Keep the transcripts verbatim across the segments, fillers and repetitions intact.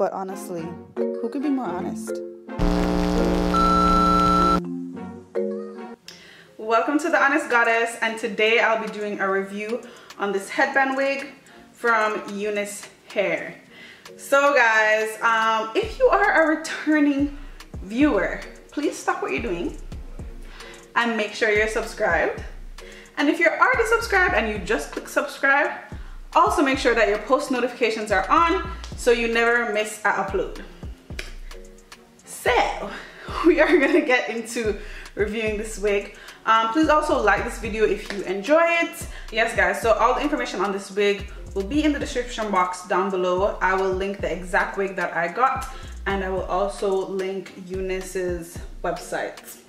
But honestly, who could be more honest? Welcome to The Honest Goddess, and today I'll be doing a review on this headband wig from UNice Hair. So guys, um, if you are a returning viewer, please stop what you're doing and make sure you're subscribed. And if you're already subscribed and you just click subscribe, also make sure that your post notifications are on so you never miss an upload. So we are gonna get into reviewing this wig. Um, please also like this video if you enjoy it. Yes guys, so all the information on this wig will be in the description box down below. I will link the exact wig that I got, and I will also link UNice's website.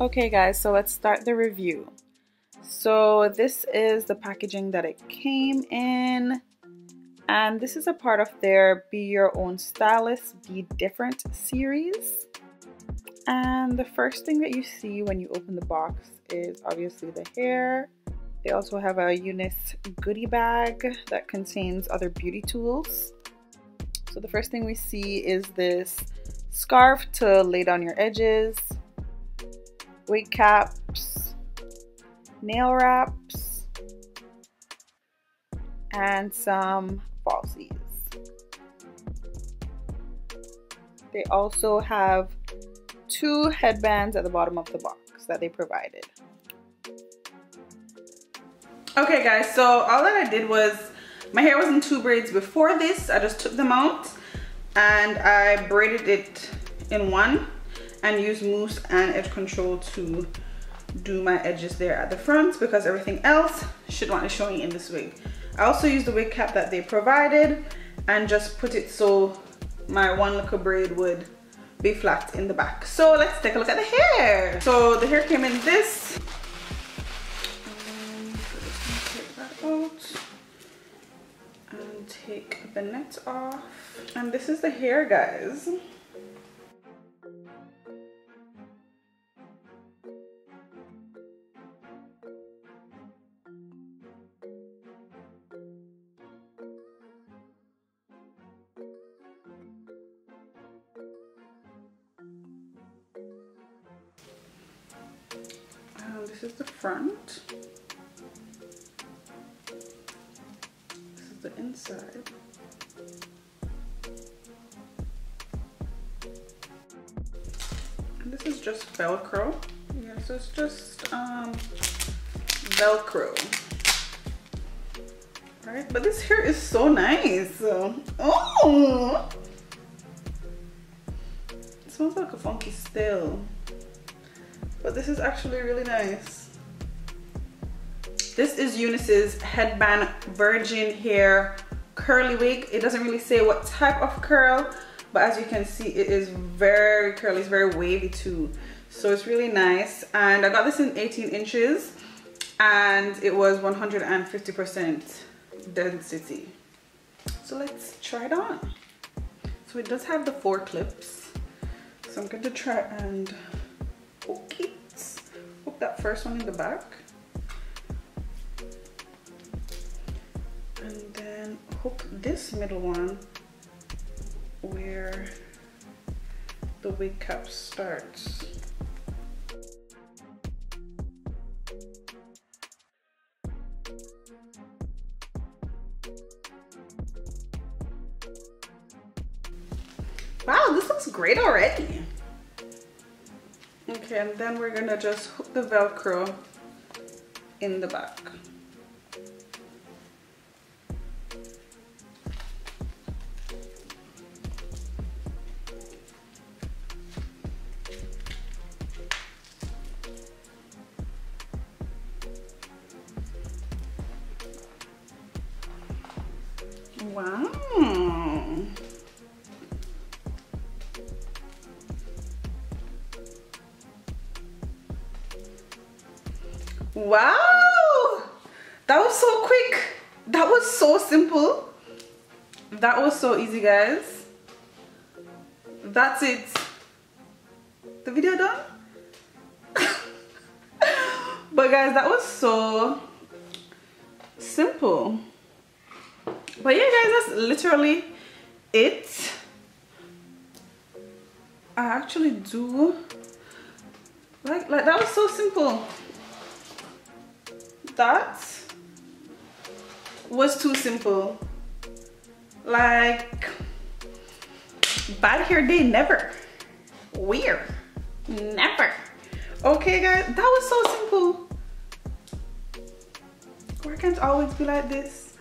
Okay guys, so let's start the review. So this is the packaging that it came in, and this is a part of their Be Your Own Stylist, Be Different series. And the first thing that you see when you open the box is obviously the hair. They also have a UNice goodie bag that contains other beauty tools. So the first thing we see is this scarf to lay down your edges, wig caps, nail wraps, and some falsies. They also have two headbands at the bottom of the box that they provided. Okay guys, so all that I did was, my hair was in two braids before this. I just took them out and I braided it in one and used mousse and edge control to do my edges there at the front, because everything else should want to show you in this wig. I also used the wig cap that they provided and just put it so my one little braid would be flat in the back. So let's take a look at the hair. So the hair came in this. Um, take that out and take the net off. And this is the hair, guys. This is the front, this is the inside. And this is just Velcro. Yeah, so it's just um, Velcro, right? But this hair is so nice. Oh! It smells like a funky still. But this is actually really nice. This is UNice's headband virgin hair curly wig. It doesn't really say what type of curl, but as you can see, it is very curly. It's very wavy too, so it's really nice. And I got this in eighteen inches, and it was one hundred fifty percent density. So let's try it on. So it does have the four clips, so I'm going to try and hook it. Hook that first one in the back, and then hook this middle one where the wig cap starts. Wow, this looks great already. Okay, and then we're gonna just hook the Velcro in the back. Wow. Wow, that was so quick. That was so simple. That was so easy, guys. That's it. The video done. But guys, that was so simple. But yeah guys, that's literally it. I actually do like like that was so simple. That was too simple. Like bad hair day, never. Weird, never. Okay guys, that was so simple. Why can't always be like this?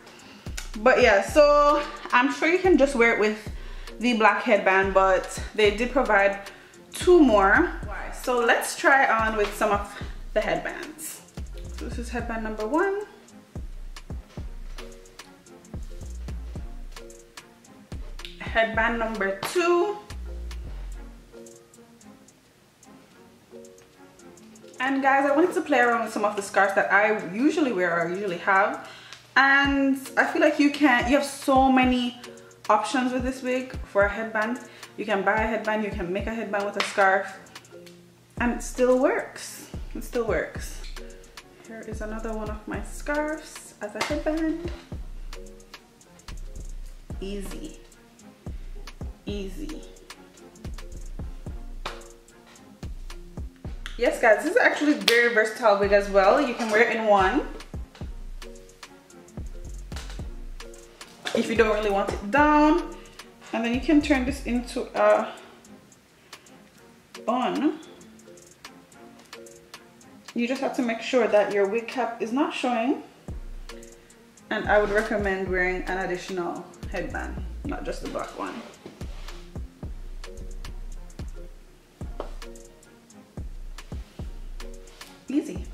But yeah, so I'm sure you can just wear it with the black headband, but they did provide two more. So let's try on with some of the headbands. So this is headband number one. Headband number two. And guys, I wanted to play around with some of the scarves that I usually wear or usually have. And I feel like you can, you have so many options with this wig for a headband. You can buy a headband, you can make a headband with a scarf, and it still works. It still works. Here is another one of my scarves as a headband. Easy. Easy. Yes guys, this is actually very versatile wig as well. You can wear it in one. If you don't really want it down, and then you can turn this into a bun. You just have to make sure that your wig cap is not showing, and I would recommend wearing an additional headband, not just the black one. Easy.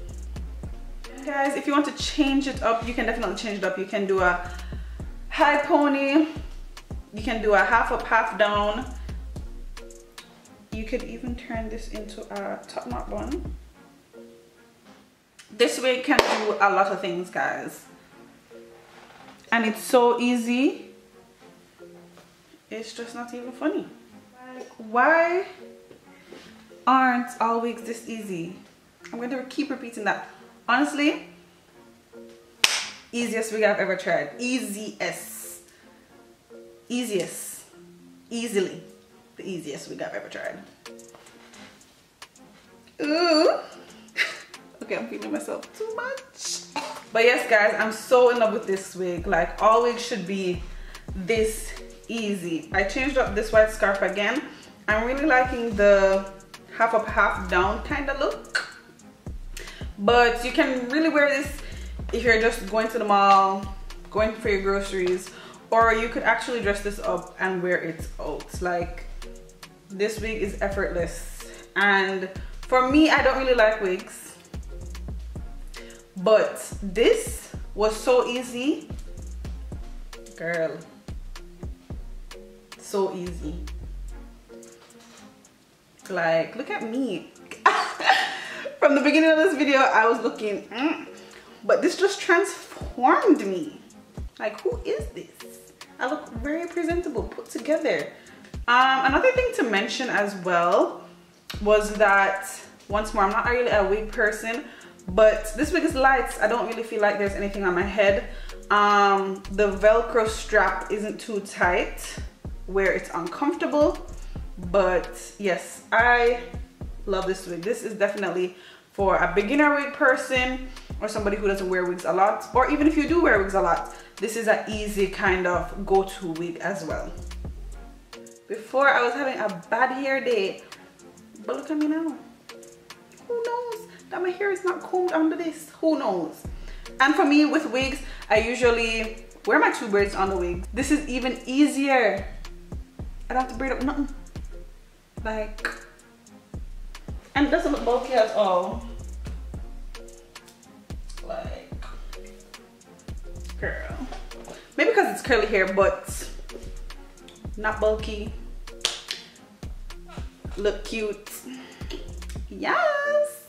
Guys, if you want to change it up, you can definitely change it up. You can do a high pony, you can do a half up, half down. You could even turn this into a top knot bun. This wig can do a lot of things, guys, and it's so easy, it's just not even funny. Like, why aren't all wigs this easy? I'm going to keep repeating that. Honestly, easiest wig I've ever tried. Easiest. Easiest. Easily. The easiest wig I've ever tried. Ooh. Okay, I'm feeling myself too much. But yes, guys, I'm so in love with this wig. Like, all wigs should be this easy. I changed up this white scarf again. I'm really liking the half up, half down kind of look. But you can really wear this if you're just going to the mall, going for your groceries, or you could actually dress this up and wear it out. Like, this wig is effortless. And for me, I don't really like wigs, but this was so easy. Girl, so easy. Like, look at me. From the beginning of this video, I was looking mm. But this just transformed me. Like, who is this? I look very presentable, put together. Um, another thing to mention as well was that, once more, I'm not really a wig person, but this wig is light. I don't really feel like there's anything on my head. Um, the Velcro strap isn't too tight where it's uncomfortable. But yes, I love this wig. This is definitely for a beginner wig person, or somebody who doesn't wear wigs a lot, or even if you do wear wigs a lot, this is an easy kind of go-to wig as well. Before, I was having a bad hair day, but look at me now. Who knows that my hair is not combed under this? Who knows? And for me, with wigs, I usually wear my two braids on the wig. This is even easier. I don't have to braid up nothing. Like, and it doesn't look bulky at all. Like, girl. Maybe because it's curly hair, but not bulky. Look cute. Yes.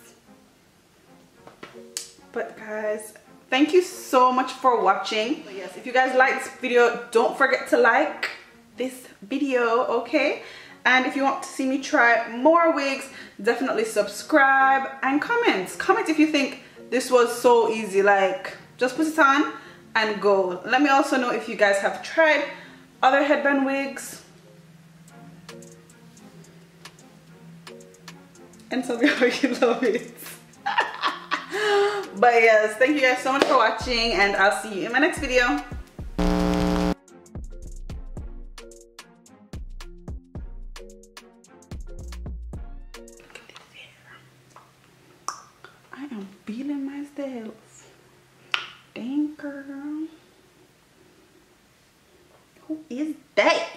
But guys, thank you so much for watching. But yes, if you guys like this video, don't forget to like this video, okay? And if you want to see me try more wigs, definitely subscribe and comment. Comment if you think this was so easy. Like, just put it on and go. Let me also know if you guys have tried other headband wigs. and tell me how you love it. But yes, thank you guys so much for watching, and I'll see you in my next video. Feeling myself. Dang, girl. Who is that?